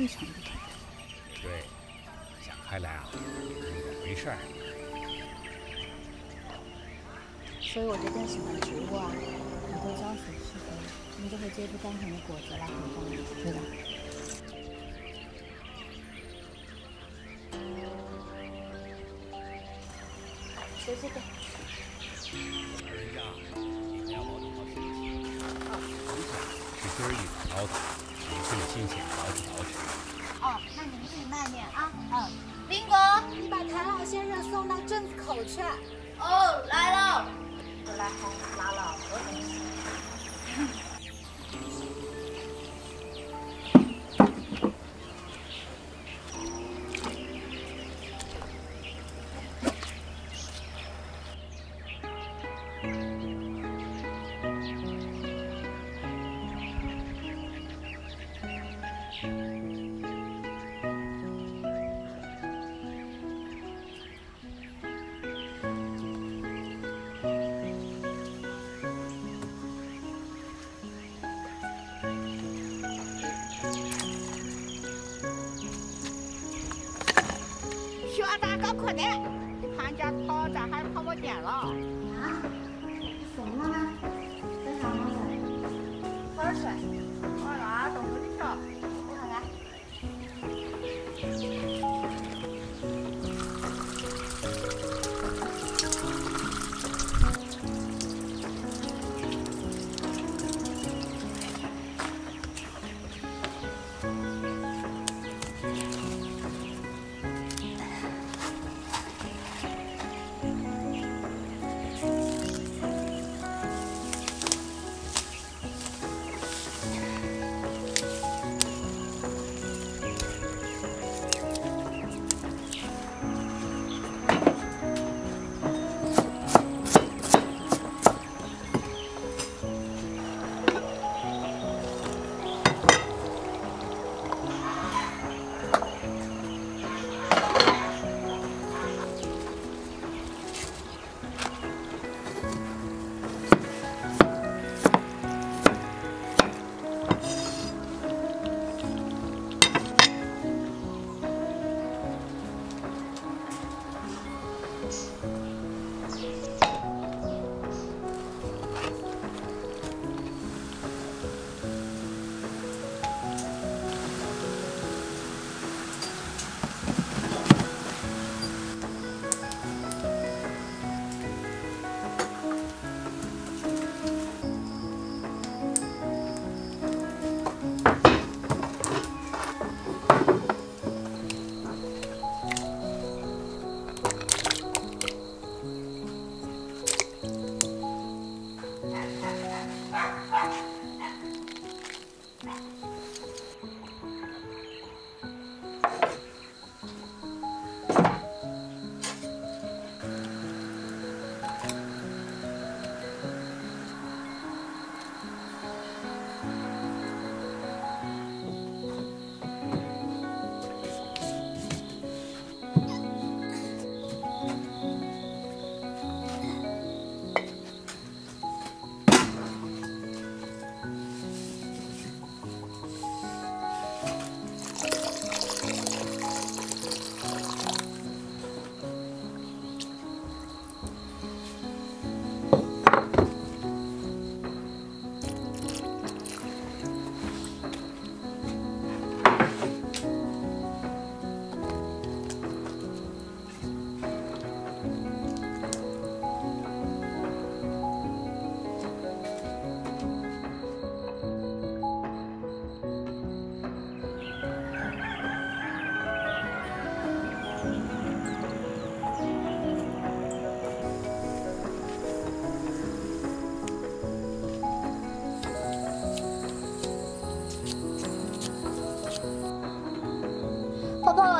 非常不同。对，想开来啊，没事儿。所以我就更喜欢植物啊，你多浇水施肥，你就会结出甘甜的果子来，很棒，对吧？ 对对对，老人家，你们要保重好身体。啊，是今儿一早的，你这个新鲜，早起早吃。哦，那你们自己慢点啊。嗯，林果，你把谭老先生送到镇子口去。哦，来了。我来还是拉了，我等。 快点，他家跑这还跑不见了。啊？怎么了？在啥忙呢？好好睡。我拉动不跳。我看看。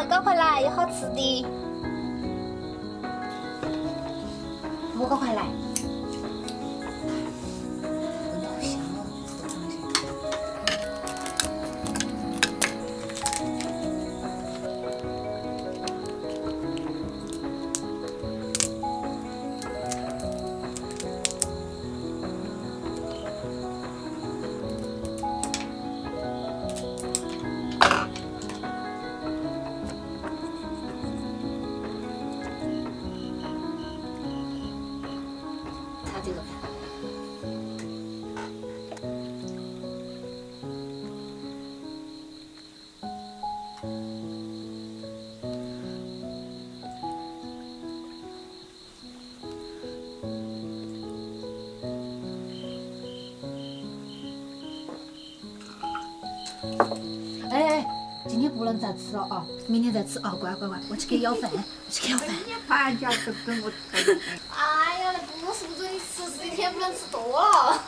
赶快来，有好吃的！我赶快来。闻到香了，它这个盘。 今天不能再吃了啊，明天再吃啊！乖乖乖，我去给舀饭，我去给舀饭。哎呀，那不是不准你吃，一天不能吃多了。